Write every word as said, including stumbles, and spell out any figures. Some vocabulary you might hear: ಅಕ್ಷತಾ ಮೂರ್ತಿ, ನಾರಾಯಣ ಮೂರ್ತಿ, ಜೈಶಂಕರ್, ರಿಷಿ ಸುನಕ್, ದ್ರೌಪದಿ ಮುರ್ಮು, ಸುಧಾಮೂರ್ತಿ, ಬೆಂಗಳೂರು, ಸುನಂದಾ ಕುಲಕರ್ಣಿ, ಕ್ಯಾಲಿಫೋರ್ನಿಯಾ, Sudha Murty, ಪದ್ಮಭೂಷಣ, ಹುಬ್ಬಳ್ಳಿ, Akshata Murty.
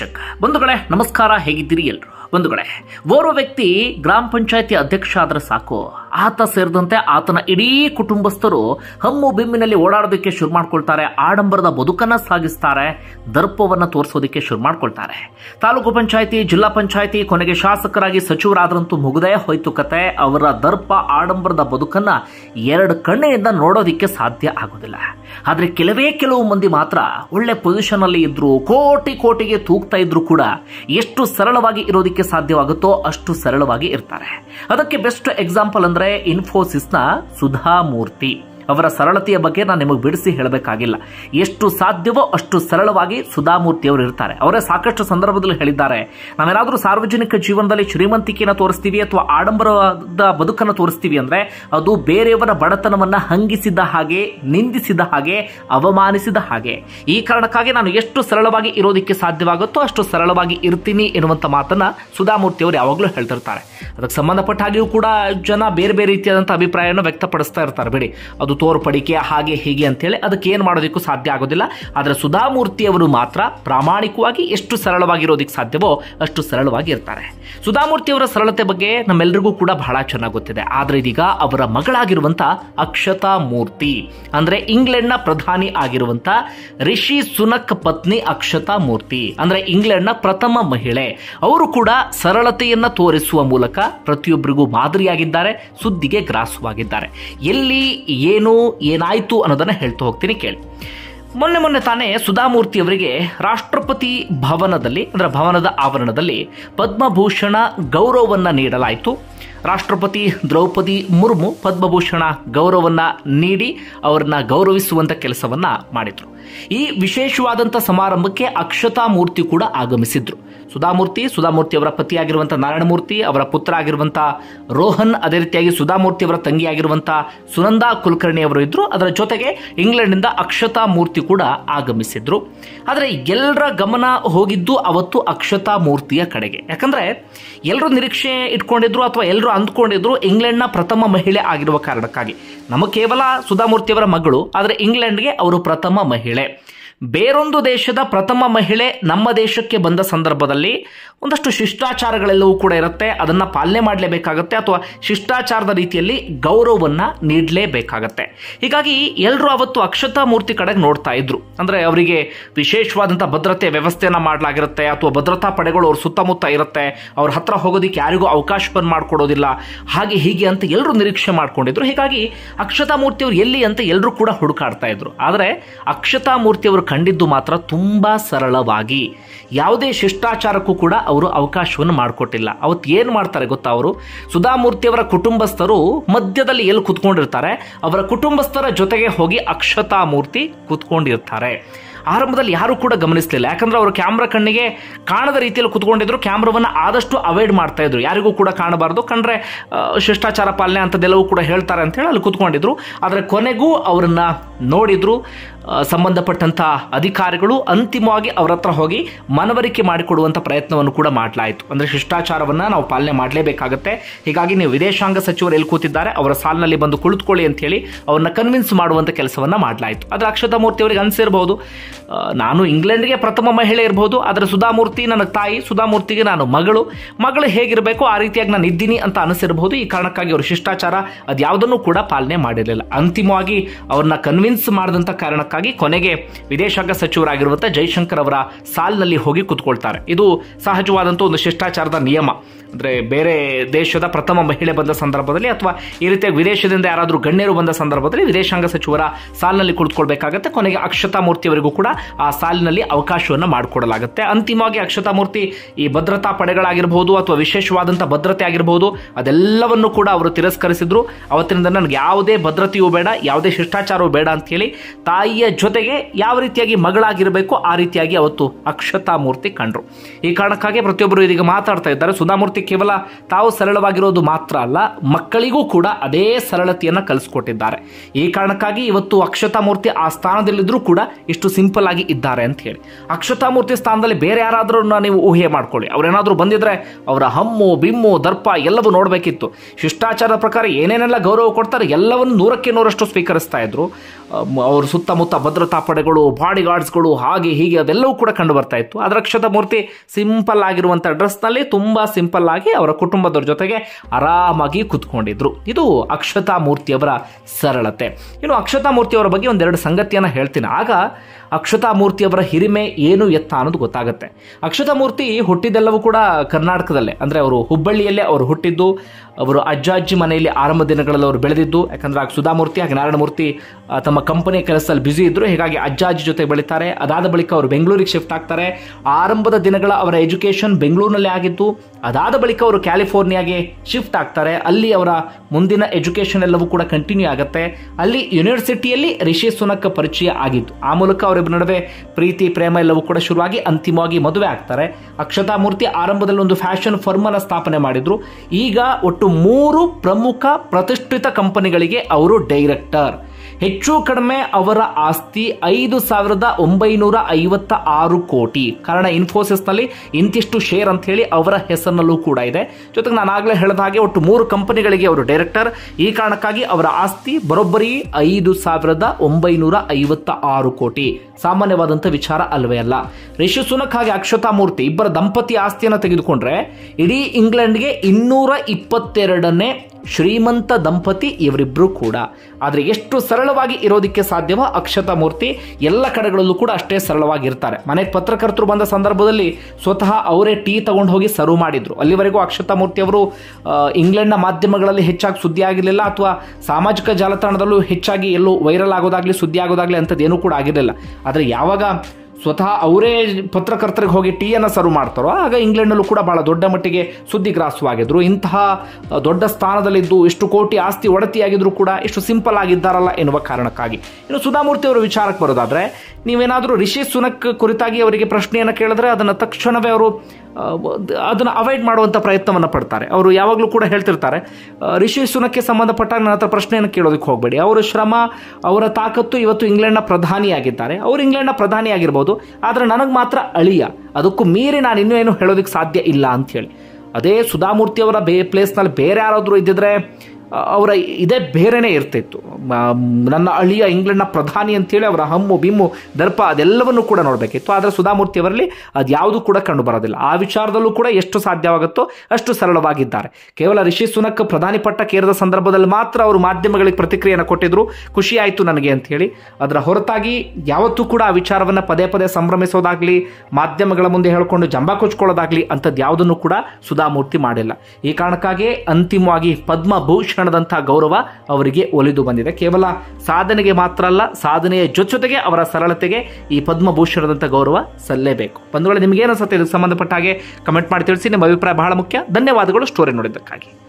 Check. ಬಂಧುಗಳೇ ನಮಸ್ಕಾರ, ಹೇಗಿದ್ದೀರಿ ಎಲ್ಲರೂ? ಬಂಧುಗಳೇ, ಓರ್ವ ವ್ಯಕ್ತಿ ಗ್ರಾಮ ಪಂಚಾಯತಿ ಅಧ್ಯಕ್ಷ ಆದ್ರೆ ಸಾಕು, ಆತ ಸೇರಿದಂತೆ ಆತನ ಇಡೀ ಕುಟುಂಬಸ್ಥರು ಹಮ್ಮು ಬೆಮ್ಮಿನಲ್ಲಿ ಓಡಾಡೋದಕ್ಕೆ ಶುರು ಮಾಡ್ಕೊಳ್ತಾರೆ, ಆಡಂಬರದ ಬದುಕನ್ನ ಸಾಗಿಸ್ತಾರೆ, ದರ್ಪವನ್ನು ತೋರಿಸೋದಕ್ಕೆ ಶುರು ಮಾಡ್ಕೊಳ್ತಾರೆ. ತಾಲೂಕು ಪಂಚಾಯತಿ, ಜಿಲ್ಲಾ ಪಂಚಾಯತಿ, ಕೊನೆಗೆ ಶಾಸಕರಾಗಿ ಸಚಿವರಾದ್ರಂತೂ ಮುಗದೇ ಹೋಯ್ತು ಕತೆ. ಅವರ ದರ್ಪ, ಆಡಂಬರದ ಬದುಕನ್ನ ಎರಡು ಕಣ್ಣಿನಿಂದ ನೋಡೋದಿಕ್ಕೆ ಸಾಧ್ಯ ಆಗೋದಿಲ್ಲ. ಆದ್ರೆ ಕೆಲವೇ ಕೆಲವು ಮಂದಿ ಮಾತ್ರ ಒಳ್ಳೆ ಪೊಸಿಷನ್ ಅಲ್ಲಿ ಇದ್ರು, ಕೋಟಿ ಕೋಟಿಗೆ ತೂಗ್ತಾ ಇದ್ರು ಕೂಡ ಎಷ್ಟು ಸರಳವಾಗಿ ಇರೋದಕ್ಕೆ ಸಾಧ್ಯವಾಗುತ್ತೋ ಅಷ್ಟು ಸರಳವಾಗಿ ಇರ್ತಾರೆ. ಅದಕ್ಕೆ ಬೆಸ್ಟ್ ಎಕ್ಸಾಂಪಲ್ ಅಂದ್ರೆ ಇನ್ಫೋಸಿಸ್ನ ಸುಧಾ ಮೂರ್ತಿ ಅವರ ಸರಳತೆಯ ಬಗ್ಗೆ ನಾನು ನಿಮಗೆ ಬಿಡಿಸಿ ಹೇಳಬೇಕಾಗಿಲ್ಲ. ಎಷ್ಟು ಸಾಧ್ಯವೋ ಅಷ್ಟು ಸರಳವಾಗಿ ಸುಧಾಮೂರ್ತಿ ಅವರು ಇರ್ತಾರೆ. ಅವರೇ ಸಾಕಷ್ಟು ಸಂದರ್ಭದಲ್ಲಿ ಹೇಳಿದ್ದಾರೆ, ನಾವೇನಾದರೂ ಸಾರ್ವಜನಿಕ ಜೀವನದಲ್ಲಿ ಶ್ರೀಮಂತಿಕೆಯನ್ನು ತೋರಿಸ್ತೀವಿ ಅಥವಾ ಆಡಂಬರದ ಬದುಕನ್ನು ತೋರಿಸ್ತೀವಿ ಅಂದ್ರೆ ಅದು ಬೇರೆಯವರ ಬಡತನವನ್ನ ಹಂಗಿಸಿದ ಹಾಗೆ, ನಿಂದಿಸಿದ ಹಾಗೆ, ಅವಮಾನಿಸಿದ ಹಾಗೆ. ಈ ಕಾರಣಕ್ಕಾಗಿ ನಾನು ಎಷ್ಟು ಸರಳವಾಗಿ ಇರೋದಕ್ಕೆ ಸಾಧ್ಯವಾಗುತ್ತೋ ಅಷ್ಟು ಸರಳವಾಗಿ ಇರ್ತೀನಿ ಎನ್ನುವಂಥ ಮಾತನ್ನ ಸುಧಾಮೂರ್ತಿ ಅವರು ಯಾವಾಗಲೂ ಹೇಳ್ತಿರ್ತಾರೆ. ಅದಕ್ಕೆ ಸಂಬಂಧಪಟ್ಟ ಹಾಗೆಯೂ ಕೂಡ ಜನ ಬೇರೆ ಬೇರೆ ರೀತಿಯಾದಂಥ ಅಭಿಪ್ರಾಯವನ್ನು ವ್ಯಕ್ತಪಡಿಸ್ತಾ ಇರ್ತಾರೆ. ಬಿಡಿ, ಅದು ತೋರ್ಪಡಿಕೆ, ಹಾಗೆ ಹೀಗೆ ಅಂತೇಳಿ ಅದಕ್ಕೆ ಏನು ಮಾಡೋದಕ್ಕೂ ಸಾಧ್ಯ ಆಗೋದಿಲ್ಲ. ಆದರೆ ಸುಧಾಮೂರ್ತಿ ಅವರು ಮಾತ್ರ ಪ್ರಾಮಾಣಿಕವಾಗಿ ಎಷ್ಟು ಸರಳವಾಗಿರೋದಕ್ಕೆ ಸಾಧ್ಯವೋ ಅಷ್ಟು ಸರಳವಾಗಿ ಇರ್ತಾರೆ. ಸುಧಾಮೂರ್ತಿ ಅವರ ಸರಳತೆ ಬಗ್ಗೆ ನಮ್ಮೆಲ್ಲರಿಗೂ ಕೂಡ ಬಹಳ ಚೆನ್ನಾಗಿ ಗೊತ್ತಿದೆ. ಆದರೆ ಇದೀಗ ಅವರ ಮಗಳಾಗಿರುವಂಥ ಅಕ್ಷತಾ ಮೂರ್ತಿ ಅಂದರೆ ಇಂಗ್ಲೆಂಡ್ನ ಪ್ರಧಾನಿ ಆಗಿರುವಂಥ ರಿಷಿ ಸುನಕ್ ಪತ್ನಿ ಅಕ್ಷತಾ ಮೂರ್ತಿ ಅಂದರೆ ಇಂಗ್ಲೆಂಡ್ನ ಪ್ರಥಮ ಮಹಿಳೆ, ಅವರು ಕೂಡ ಸರಳತೆಯನ್ನ ತೋರಿಸುವ ಮೂಲಕ ಪ್ರತಿಯೊಬ್ಬರಿಗೂ ಮಾದರಿಯಾಗಿದ್ದಾರೆ, ಸುದ್ದಿಗೆ ಗ್ರಾಸವಾಗಿದ್ದಾರೆ. ಎಲ್ಲಿ ಏನು ಏನಾಯಿತು ಅನ್ನೋದನ್ನು ಹೇಳ್ತಾ ಹೋಗ್ತೀನಿ ಕೇಳಿ. ಮೊನ್ನೆ ಮೊನ್ನೆ ತಾನೇ ಸುಧಾಮೂರ್ತಿ ಅವರಿಗೆ ರಾಷ್ಟ್ರಪತಿ ಭವನದಲ್ಲಿ ಅಂದರೆ ಭವನದ ಆವರಣದಲ್ಲಿ ಪದ್ಮಭೂಷಣ ಗೌರವವನ್ನು ನೀಡಲಾಯಿತು. ರಾಷ್ಟ್ರಪತಿ ದ್ರೌಪದಿ ಮುರ್ಮು ಪದ್ಮಭೂಷಣ ಗೌರವವನ್ನು ನೀಡಿ ಅವರನ್ನ ಗೌರವಿಸುವಂಥ ಕೆಲಸವನ್ನು ಮಾಡಿದರು. ಈ ವಿಶೇಷವಾದಂಥ ಸಮಾರಂಭಕ್ಕೆ ಅಕ್ಷತಾ ಮೂರ್ತಿ ಕೂಡ ಆಗಮಿಸಿದ್ರು. ಸುಧಾಮೂರ್ತಿ, ಸುಧಾಮೂರ್ತಿ ಅವರ ಪತಿಯಾಗಿರುವಂಥ ನಾರಾಯಣ ಮೂರ್ತಿ, ಅವರ ಪುತ್ರ ಆಗಿರುವಂಥ ರೋಹನ್, ಅದೇ ರೀತಿಯಾಗಿ ಸುಧಾಮೂರ್ತಿ ಅವರ ತಂಗಿಯಾಗಿರುವಂಥ ಸುನಂದಾ ಕುಲಕರ್ಣಿ ಅವರು ಇದ್ದರು. ಅದರ ಜೊತೆಗೆ ಇಂಗ್ಲೆಂಡ್ನಿಂದ ಅಕ್ಷತಾ ಮೂರ್ತಿ ಕೂಡ ಆಗಮಿಸಿದ್ರು. ಆದರೆ ಎಲ್ಲರ ಗಮನ ಹೋಗಿದ್ದು ಅವತ್ತು ಅಕ್ಷತಾ ಮೂರ್ತಿಯ ಕಡೆಗೆ. ಯಾಕಂದರೆ ಎಲ್ಲರೂ ನಿರೀಕ್ಷೆ ಇಟ್ಕೊಂಡಿದ್ರು ಅಥವಾ ಎಲ್ಲರೂ ಅಂದ್ಕೊಂಡಿದ್ರು ಇಂಗ್ಲೆಂಡ್ನ ಪ್ರಥಮ ಮಹಿಳೆ ಆಗಿರುವ ಕಾರಣಕ್ಕಾಗಿ. ನಮ್ಮ ಕೇವಲ ಸುಧಾಮೂರ್ತಿ ಅವರ ಮಗಳು, ಆದರೆ ಇಂಗ್ಲೆಂಡ್ಗೆ ಅವರು ಪ್ರಥಮ ಮಹಿಳೆ. ಬೇರೊಂದು ದೇಶದ ಪ್ರಥಮ ಮಹಿಳೆ ನಮ್ಮ ದೇಶಕ್ಕೆ ಬಂದ ಸಂದರ್ಭದಲ್ಲಿ ಒಂದಷ್ಟು ಶಿಷ್ಟಾಚಾರಗಳೆಲ್ಲವೂ ಕೂಡ ಇರುತ್ತೆ, ಅದನ್ನು ಪಾಲನೆ ಮಾಡಲೇಬೇಕಾಗತ್ತೆ ಅಥವಾ ಶಿಷ್ಟಾಚಾರದ ರೀತಿಯಲ್ಲಿ ಗೌರವವನ್ನು ನೀಡಲೇಬೇಕಾಗತ್ತೆ. ಹೀಗಾಗಿ ಎಲ್ಲರೂ ಅವತ್ತು ಅಕ್ಷತಾ ಮೂರ್ತಿ ಕಡೆಗೆ ನೋಡ್ತಾ ಇದ್ರು. ಅಂದರೆ ಅವರಿಗೆ ವಿಶೇಷವಾದಂಥ ಭದ್ರತೆ ವ್ಯವಸ್ಥೆಯನ್ನು ಮಾಡಲಾಗಿರುತ್ತೆ ಅಥವಾ ಭದ್ರತಾ ಪಡೆಗಳು ಅವ್ರ ಸುತ್ತಮುತ್ತ ಇರುತ್ತೆ, ಅವ್ರ ಹತ್ರ ಹೋಗೋದಕ್ಕೆ ಯಾರಿಗೂ ಅವಕಾಶವನ್ನು ಮಾಡಿಕೊಡೋದಿಲ್ಲ, ಹಾಗೆ ಹೀಗೆ ಅಂತ ಎಲ್ಲರೂ ನಿರೀಕ್ಷೆ ಮಾಡಿಕೊಂಡಿದ್ರು. ಹೀಗಾಗಿ ಅಕ್ಷತಾ ಮೂರ್ತಿ ಅವರು ಎಲ್ಲಿ ಅಂತ ಎಲ್ಲರೂ ಕೂಡ ಹುಡುಕಾಡ್ತಾ ಇದ್ರು. ಆದರೆ ಅಕ್ಷತಾ ಮೂರ್ತಿ ಅವರು ಕಂಡಿದ್ದು ಮಾತ್ರ ತುಂಬಾ ಸರಳವಾಗಿ, ಯಾವುದೇ ಶಿಷ್ಟಾಚಾರಕ್ಕೂ ಕೂಡ ಅವರು ಅವಕಾಶವನ್ನು ಮಾಡಿಕೊಟ್ಟಿಲ್ಲ. ಅವತ್ತು ಏನು ಮಾಡ್ತಾರೆ ಗೊತ್ತಾ, ಅವರು ಸುಧಾಮೂರ್ತಿ ಅವರ ಕುಟುಂಬಸ್ಥರು ಮಧ್ಯದಲ್ಲಿ ಎಲ್ಲಿ ಕೂತ್ಕೊಂಡಿರ್ತಾರೆ, ಅವರ ಕುಟುಂಬಸ್ಥರ ಜೊತೆಗೆ ಹೋಗಿ ಅಕ್ಷತಾ ಮೂರ್ತಿ ಕೂತ್ಕೊಂಡಿರ್ತಾರೆ. ಆರಂಭದಲ್ಲಿ ಯಾರು ಕೂಡ ಗಮನಿಸಲಿಲ್ಲ, ಯಾಕಂದ್ರೆ ಅವರು ಕ್ಯಾಮ್ರಾ ಕಣ್ಣಿಗೆ ಕಾಣದ ರೀತಿಯಲ್ಲಿ ಕುತ್ಕೊಂಡಿದ್ರು. ಕ್ಯಾಮ್ರಾವನ್ನು ಆದಷ್ಟು ಅವಾಯ್ಡ್ ಮಾಡ್ತಾ ಇದ್ರು, ಯಾರಿಗೂ ಕೂಡ ಕಾಣಬಾರ್ದು, ಕಂಡ್ರೆ ಶಿಷ್ಟಾಚಾರ ಪಾಲನೆ ಅಂಥದ್ದೆಲ್ಲವೂ ಕೂಡ ಹೇಳ್ತಾರೆ ಅಂತೇಳಿ ಅಲ್ಲಿ ಕುತ್ಕೊಂಡಿದ್ರು. ಆದರೆ ಕೊನೆಗೂ ಅವರನ್ನು ನೋಡಿದ್ರು ಸಂಬಂಧಪಟ್ಟಂಥ ಅಧಿಕಾರಿಗಳು. ಅಂತಿಮವಾಗಿ ಅವರ ಹತ್ರ ಹೋಗಿ ಮನವರಿಕೆ ಮಾಡಿಕೊಡುವಂಥ ಪ್ರಯತ್ನವನ್ನು ಕೂಡ ಮಾಡಲಾಯಿತು. ಅಂದರೆ ಶಿಷ್ಟಾಚಾರವನ್ನು ನಾವು ಪಾಲನೆ ಮಾಡಲೇಬೇಕಾಗತ್ತೆ, ಹೀಗಾಗಿ ನೀವು ವಿದೇಶಾಂಗ ಸಚಿವರು ಎಲ್ಲಿ ಕೂತಿದ್ದಾರೆ ಅವರ ಸಾಲಿನಲ್ಲಿ ಬಂದು ಕುಳಿತುಕೊಳ್ಳಿ ಅಂತೇಳಿ ಅವ್ರನ್ನ ಕನ್ವಿನ್ಸ್ ಮಾಡುವಂಥ ಕೆಲಸವನ್ನು ಮಾಡಲಾಯಿತು. ಆದರೆ ಅಕ್ಷತಾ ಮೂರ್ತಿ ಅವರಿಗೆ ಅನಿಸಿರ್ಬೋದು, ನಾನು ಇಂಗ್ಲೆಂಡ್ಗೆ ಪ್ರಥಮ ಮಹಿಳೆ ಇರಬಹುದು, ಆದರೆ ಸುಧಾಮೂರ್ತಿ ನನಗೆ ತಾಯಿ, ಸುಧಾಮೂರ್ತಿಗೆ ನಾನು ಮಗಳು, ಮಗಳು ಹೇಗಿರಬೇಕು ಆ ರೀತಿಯಾಗಿ ನಾನು ಇದ್ದೀನಿ ಅಂತ ಅನಿಸಿರಬಹುದು. ಈ ಕಾರಣಕ್ಕಾಗಿ ಅವರು ಶಿಷ್ಟಾಚಾರ ಅದು ಯಾವುದನ್ನು ಕೂಡ ಪಾಲನೆ ಮಾಡಿರಲಿಲ್ಲ. ಅಂತಿಮವಾಗಿ ಅವ್ರನ್ನ ಕನ್ವಿನ್ಸ್ ಮಾಡಿದಂಥ ಕಾರಣಕ್ಕಾಗಿ ಕೊನೆಗೆ ವಿದೇಶಾಂಗ ಸಚಿವರಾಗಿರುವಂಥ ಜೈಶಂಕರ್ ಅವರ ಸಾಲಿನಲ್ಲಿ ಹೋಗಿ ಕೂತ್ಕೊಳ್ತಾರೆ. ಇದು ಸಹಜವಾದಂಥ ಒಂದು ಶಿಷ್ಟಾಚಾರದ ನಿಯಮ. ಅಂದರೆ ಬೇರೆ ದೇಶದ ಪ್ರಥಮ ಮಹಿಳೆ ಬಂದ ಸಂದರ್ಭದಲ್ಲಿ ಅಥವಾ ಈ ರೀತಿಯಾಗಿ ವಿದೇಶದಿಂದ ಯಾರಾದರೂ ಗಣ್ಯರು ಬಂದ ಸಂದರ್ಭದಲ್ಲಿ ವಿದೇಶಾಂಗ ಸಚಿವರ ಸಾಲಿನಲ್ಲಿ ಕುಳಿತುಕೊಳ್ಬೇಕಾಗತ್ತೆ. ಕೊನೆಗೆ ಅಕ್ಷತಾ ಮೂರ್ತಿ ಅವರಿಗೂ ಕೂಡ ಆ ಸಾಲಿನಲ್ಲಿ ಅವಕಾಶವನ್ನು ಮಾಡಿಕೊಡಲಾಗುತ್ತೆ. ಅಂತಿಮವಾಗಿ ಅಕ್ಷತಾ ಮೂರ್ತಿ ಈ ಭದ್ರತಾ ಪಡೆಗಳಾಗಿರಬಹುದು ಅಥವಾ ವಿಶೇಷವಾದಂಥ ಭದ್ರತೆ ಆಗಿರಬಹುದು ಅದೆಲ್ಲವನ್ನು ಕೂಡ ಅವರು ತಿರಸ್ಕರಿಸಿದ್ರು. ಅವತ್ತಿನಿಂದ ನನಗೆ ಯಾವುದೇ ಭದ್ರತೆಯೂ ಬೇಡ, ಯಾವುದೇ ಶಿಷ್ಟಾಚಾರವೂ ಬೇಡ ಅಂತ ಹೇಳಿ ತಾಯಿಯ ಜೊತೆಗೆ ಯಾವ ರೀತಿಯಾಗಿ ಮಗಳಾಗಿರಬೇಕು ಆ ರೀತಿಯಾಗಿ ಅವತ್ತು ಅಕ್ಷತಾ ಮೂರ್ತಿ ಕಂಡ್ರು. ಈ ಕಾರಣಕ್ಕಾಗಿ ಪ್ರತಿಯೊಬ್ಬರು ಇದೀಗ ಮಾತಾಡ್ತಾ ಇದ್ದಾರೆ, ಸುಧಾಮೂರ್ತಿ ಕೇವಲ ತಾವು ಸರಳವಾಗಿರೋದು ಮಾತ್ರ ಅಲ್ಲ, ಮಕ್ಕಳಿಗೂ ಕೂಡ ಅದೇ ಸರಳತೆಯನ್ನು ಕಲಿಸ್ಕೊಟ್ಟಿದ್ದಾರೆ. ಈ ಕಾರಣಕ್ಕಾಗಿ ಇವತ್ತು ಅಕ್ಷತಾ ಮೂರ್ತಿ ಆ ಸ್ಥಾನದಲ್ಲಿದ್ದರೂ ಕೂಡ ಇಷ್ಟು ಸಿಂಪಲ್ ಆಗಿ ಇದ್ದಾರೆ ಅಂತ ಹೇಳಿ. ಅಕ್ಷತಾ ಮೂರ್ತಿ ಸ್ಥಾನದಲ್ಲಿ ಬೇರೆ ಯಾರಾದರೂ ನೀವು ಊಹೆ ಮಾಡ್ಕೊಳ್ಳಿ, ಅವರೇನಾದರೂ ಬಂದಿದ್ರೆ ಅವರ ಹಮ್ಮು ಬಿಮ್ಮು ದರ್ಪ ಎಲ್ಲವೂ ನೋಡಬೇಕಿತ್ತು. ಶಿಷ್ಟಾಚಾರದ ಪ್ರಕಾರ ಏನೇನೆಲ್ಲ ಗೌರವ ಕೊಡ್ತಾರೆ ಎಲ್ಲವನ್ನು ನೂರಕ್ಕೆ ನೂರಷ್ಟು ಸ್ವೀಕರಿಸ್ತಾ ಇದ್ರು. ಅವ್ರ ಸುತ್ತಮುತ್ತ ಭದ್ರತಾ ಪಡೆಗಳು, ಬಾಡಿ ಗಾರ್ಡ್ಸ್ಗಳು, ಹಾಗೆ ಹೀಗೆ ಅದೆಲ್ಲವೂ ಕೂಡ ಕಂಡು ಬರ್ತಾ ಇತ್ತು. ಆದರೆ ಅಕ್ಷತಾ ಮೂರ್ತಿ ಸಿಂಪಲ್ ಆಗಿರುವಂಥ ಡ್ರೆಸ್ನಲ್ಲಿ ತುಂಬ ಸಿಂಪಲ್ ಆಗಿ ಅವರ ಕುಟುಂಬದವ್ರ ಜೊತೆಗೆ ಆರಾಮಾಗಿ ಕೂತ್ಕೊಂಡಿದ್ರು. ಇದು ಅಕ್ಷತಾ ಮೂರ್ತಿಯವರ ಸರಳತೆ. ಇನ್ನು ಅಕ್ಷತಾ ಮೂರ್ತಿಯವರ ಬಗ್ಗೆ ಒಂದೆರಡು ಸಂಗತಿಯನ್ನು ಹೇಳ್ತೀನಿ, ಆಗ ಅಕ್ಷತಾ ಮೂರ್ತಿಯವರ ಹಿರಿಮೆ ಏನು ಎತ್ತ ಅನ್ನೋದು ಗೊತ್ತಾಗುತ್ತೆ. ಅಕ್ಷತಾ ಮೂರ್ತಿ ಹುಟ್ಟಿದೆಲ್ಲವೂ ಕೂಡ ಕರ್ನಾಟಕದಲ್ಲೇ, ಅಂದರೆ ಅವರು ಹುಬ್ಬಳ್ಳಿಯಲ್ಲೇ ಅವರು ಹುಟ್ಟಿದ್ದು. ಅವರು ಅಜ್ಜ ಅಜ್ಜಿ ಮನೆಯಲ್ಲಿ ಆರಂಭ ದಿನಗಳಲ್ಲಿ ಅವರು ಬೆಳೆದಿದ್ದು. ಯಾಕಂದರೆ ಆಗ ಸುಧಾ ಮೂರ್ತಿ ಹಾಗೆ ನಾರಾಯಣ ಮೂರ್ತಿ ತಮ್ಮ ಕಂಪನಿಯ ಕೆಲಸದಲ್ಲಿ ಬ್ಯುಸಿ ಇದ್ದರು, ಹೀಗಾಗಿ ಅಜ್ಜ ಅಜ್ಜಿ ಜೊತೆ ಬೆಳೀತಾರೆ. ಅದಾದ ಬಳಿಕ ಅವರು ಬೆಂಗಳೂರಿಗೆ ಶಿಫ್ಟ್ ಆಗ್ತಾರೆ. ಆರಂಭದ ದಿನಗಳ ಅವರ ಎಜುಕೇಷನ್ ಬೆಂಗಳೂರಿನಲ್ಲೇ ಆಗಿತ್ತು. ಅದಾದ ಬಳಿಕ ಅವರು ಕ್ಯಾಲಿಫೋರ್ನಿಯಾಗೆ ಶಿಫ್ಟ್ ಆಗ್ತಾರೆ. ಅಲ್ಲಿ ಅವರ ಮುಂದಿನ ಎಜುಕೇಷನ್ ಎಲ್ಲವೂ ಕೂಡ ಕಂಟಿನ್ಯೂ ಆಗುತ್ತೆ. ಅಲ್ಲಿ ಯೂನಿವರ್ಸಿಟಿಯಲ್ಲಿ ರಿಷಿ ಸುನಕ್ ಪರಿಚಯ ಆಗಿತ್ತು. ಆ ಮೂಲಕ ಅವರಿಬ್ಬರ ನಡುವೆ ಪ್ರೀತಿ ಪ್ರೇಮ ಎಲ್ಲವೂ ಕೂಡ ಶುರುವಾಗಿ ಅಂತಿಮವಾಗಿ ಮದುವೆ ಆಗ್ತಾರೆ. ಅಕ್ಷತಾ ಮೂರ್ತಿ ಆರಂಭದಲ್ಲಿ ಒಂದು ಫ್ಯಾಷನ್ ಫರ್ಮ್ ಅನ್ನು ಸ್ಥಾಪನೆ ಮಾಡಿದ್ರು. ಈಗ ಒಟ್ಟು ಮೂರು ಪ್ರಮುಖ ಪ್ರತಿಷ್ಠಿತ ಕಂಪನಿಗಳಿಗೆ ಅವರು ಡೈರೆಕ್ಟರ್. ಹೆಚ್ಚು ಕಡಿಮೆ ಅವರ ಆಸ್ತಿ ಐದು ಸಾವಿರದ ಒಂಬೈನೂರ ಐವತ್ತ ಆರು ಕೋಟಿ. ಕಾರಣ ಇನ್ಫೋಸಿಸ್ನಲ್ಲಿ ಇಂತಿಷ್ಟು ಶೇರ್ ಅಂತ ಹೇಳಿ ಅವರ ಹೆಸರಿನಲ್ಲೂ ಕೂಡ ಇದೆ. ಜೊತೆಗೆ ನಾನಾಗಲೇ ಹೇಳಿದ ಹಾಗೆ ಒಟ್ಟು ಮೂರು ಕಂಪನಿಗಳಿಗೆ ಅವರು ಡೈರೆಕ್ಟರ್. ಈ ಕಾರಣಕ್ಕಾಗಿ ಅವರ ಆಸ್ತಿ ಬರೋಬ್ಬರಿ ಐದು ಸಾವಿರದ ಒಂಬೈನೂರ ಐವತ್ತ ಆರು ಕೋಟಿ. ಸಾಮಾನ್ಯವಾದಂಥ ವಿಚಾರ ಅಲ್ವೇ ಅಲ್ಲ. ರಿಷಿ ಸುನಕ್ ಹಾಗೆ ಅಕ್ಷತಾ ಮೂರ್ತಿ ಇಬ್ಬರ ದಂಪತಿ ಆಸ್ತಿಯನ್ನು ತೆಗೆದುಕೊಂಡ್ರೆ ಇಡೀ ಇಂಗ್ಲೆಂಡ್ಗೆ ಇನ್ನೂರ ಇಪ್ಪತ್ತೆರಡನೇ ಶ್ರೀಮಂತ ದಂಪತಿ ಇವರಿಬ್ಬರು ಕೂಡ. ಆದರೆ ಎಷ್ಟು ಸರಳವಾಗಿ ಇರೋದಕ್ಕೆ ಸಾಧ್ಯವೋ ಅಕ್ಷತಾ ಮೂರ್ತಿ ಎಲ್ಲ ಕಡೆಗಳಲ್ಲೂ ಕೂಡ ಅಷ್ಟೇ ಸರಳವಾಗಿರ್ತಾರೆ. ಮನೆಗೆ ಪತ್ರಕರ್ತರು ಬಂದ ಸಂದರ್ಭದಲ್ಲಿ ಸ್ವತಃ ಅವರೇ ಟೀ ತಗೊಂಡು ಹೋಗಿ ಸರ್ವ್ ಮಾಡಿದ್ರು. ಅಲ್ಲಿವರೆಗೂ ಅಕ್ಷತಾ ಮೂರ್ತಿ ಅವರು ಇಂಗ್ಲೆಂಡ್ನ ಮಾಧ್ಯಮಗಳಲ್ಲಿ ಹೆಚ್ಚಾಗಿ ಸುದ್ದಿ ಆಗಿರಲಿಲ್ಲ, ಅಥವಾ ಸಾಮಾಜಿಕ ಜಾಲತಾಣದಲ್ಲೂ ಹೆಚ್ಚಾಗಿ ಎಲ್ಲೂ ವೈರಲ್ ಆಗೋದಾಗ್ಲಿ ಸುದ್ದಿ ಆಗೋದಾಗ್ಲಿ ಅಂಥದ್ದೇನೂ ಕೂಡ ಆಗಿರಲಿಲ್ಲ. ಆದರೆ ಯಾವಾಗ ಸ್ವತಃ ಅವರೇ ಪತ್ರಕರ್ತರಿಗೆ ಹೋಗಿ ಟೀಯನ್ನು ಸರ್ವ್ ಮಾಡ್ತಾರೋ ಆಗ ಇಂಗ್ಲೆಂಡ್ನಲ್ಲೂ ಕೂಡ ಭಾಳ ದೊಡ್ಡ ಮಟ್ಟಿಗೆ ಸುದ್ದಿಗ್ರಾಸವಾಗಿದ್ದರು. ಇಂತಹ ದೊಡ್ಡ ಸ್ಥಾನದಲ್ಲಿದ್ದು ಇಷ್ಟು ಕೋಟಿ ಆಸ್ತಿ ಒಡತಿಯಾಗಿದ್ದರೂ ಕೂಡ ಇಷ್ಟು ಸಿಂಪಲ್ ಆಗಿದ್ದಾರಲ್ಲ ಎನ್ನುವ ಕಾರಣಕ್ಕಾಗಿ. ಇನ್ನು ಸುಧಾ ಮೂರ್ತಿ ಅವರ ವಿಚಾರಕ್ಕೆ ಬರೋದಾದರೆ, ನೀವೇನಾದರೂ ರಿಷಿ ಸುನಕ್ ಕುರಿತಾಗಿ ಅವರಿಗೆ ಪ್ರಶ್ನೆಯನ್ನು ಕೇಳಿದ್ರೆ ಅದನ್ನು ತಕ್ಷಣವೇ ಅವರು ಅದನ್ನು ಅವಾಯ್ಡ್ ಮಾಡುವಂಥ ಪ್ರಯತ್ನವನ್ನು ಪಡ್ತಾರೆ. ಅವರು ಯಾವಾಗಲೂ ಕೂಡ ಹೇಳ್ತಿರ್ತಾರೆ, ರಿಷಿ ಸುನಕ್ಗೆ ಸಂಬಂಧಪಟ್ಟಾಗ ನನ್ನ ಹತ್ರ ಪ್ರಶ್ನೆಯನ್ನು ಕೇಳೋದಕ್ಕೆ ಹೋಗಬೇಡಿ. ಅವರ ಶ್ರಮ, ಅವರ ತಾಕತ್ತು, ಇವತ್ತು ಇಂಗ್ಲೆಂಡ್ನ ಪ್ರಧಾನಿಯಾಗಿದ್ದಾರೆ. ಅವರು ಇಂಗ್ಲೆಂಡ್ನ ಪ್ರಧಾನಿಯಾಗಿರ್ಬೋದು, ಆದರೆ ನನಗೆ ಮಾತ್ರ ಅಳಿಯ, ಅದಕ್ಕೂ ಮೀರಿ ನಾನು ಇನ್ನೂ ಏನು ಹೇಳೋದಕ್ಕೆ ಸಾಧ್ಯ ಇಲ್ಲ ಅಂಥೇಳಿ. ಅದೇ ಸುಧಾ ಮೂರ್ತಿಯವರ ಬೇ ಪ್ಲೇಸ್ನಲ್ಲಿ ಬೇರೆ ಯಾರಾದರೂ ಇದ್ದಿದ್ರೆ ಅವರ ಇದೇ ಬೇರೆಯೇ ಇರ್ತಿತ್ತು. ನನ್ನ ಅಳಿಯ ಇಂಗ್ಲೆಂಡ್ನ ಪ್ರಧಾನಿ ಅಂತೇಳಿ ಅವರ ಹಮ್ಮು ಬಿಮ್ಮು ದರ್ಪ ಅದೆಲ್ಲವನ್ನು ಕೂಡ ನೋಡಬೇಕಿತ್ತು. ಆದರೆ ಸುಧಾ ಮೂರ್ತಿಯವರಲ್ಲಿ ಅದು ಯಾವುದೂ ಕೂಡ ಕಂಡು ಬರೋದಿಲ್ಲ. ಆ ವಿಚಾರದಲ್ಲೂ ಕೂಡ ಎಷ್ಟು ಸಾಧ್ಯವಾಗುತ್ತೋ ಅಷ್ಟು ಸರಳವಾಗಿದ್ದಾರೆ. ಕೇವಲ ರಿಷಿ ಸುನಕ್ ಪ್ರಧಾನಿ ಪಟ್ಟಕ್ಕೆ ಏರಿದ ಸಂದರ್ಭದಲ್ಲಿ ಮಾತ್ರ ಅವರು ಮಾಧ್ಯಮಗಳಿಗೆ ಪ್ರತಿಕ್ರಿಯೆಯನ್ನು ಕೊಟ್ಟಿದ್ರು, ಖುಷಿ ಆಯಿತು ನನಗೆ ಅಂಥೇಳಿ. ಅದರ ಹೊರತಾಗಿ ಯಾವತ್ತೂ ಕೂಡ ಆ ವಿಚಾರವನ್ನು ಪದೇ ಪದೇ ಸಂಭ್ರಮಿಸೋದಾಗಲಿ, ಮಾಧ್ಯಮಗಳ ಮುಂದೆ ಹೇಳಿಕೊಂಡು ಜಂಬ ಕೊಚ್ಕೊಳ್ಳೋದಾಗಲಿ ಅಂಥದ್ದು ಯಾವುದನ್ನು ಕೂಡ ಸುಧಾ ಮೂರ್ತಿ ಮಾಡಿಲ್ಲ. ಈ ಕಾರಣಕ್ಕಾಗಿಯೇ ಅಂತಿಮವಾಗಿ ಪದ್ಮ ಭೂಷಣ್ ಗೌರವ ಅವರಿಗೆ ಒಲಿದು ಬಂದಿದೆ. ಕೇವಲ ಸಾಧನೆಗೆ ಮಾತ್ರ ಅಲ್ಲ, ಸಾಧನೆಯ ಜೊತೆಗೆ ಅವರ ಸರಳತೆಗೆ ಈ ಪದ್ಮಭೂಷಣದಂಥ ಗೌರವ ಸಲ್ಲಲೇಬೇಕು. ಬಂಧುಗಳೇ, ನಿಮಗೇನು ಅನಿಸುತ್ತೆ ಇದಕ್ಕೆ ಸಂಬಂಧಪಟ್ಟ ಹಾಗೆ ಕಮೆಂಟ್ ಮಾಡಿ ತಿಳಿಸಿ. ನಿಮ್ಮ ಅಭಿಪ್ರಾಯ ಬಹಳ ಮುಖ್ಯ. ಧನ್ಯವಾದಗಳು ಸ್ಟೋರಿ ನೋಡಿದ್ದಕ್ಕಾಗಿ.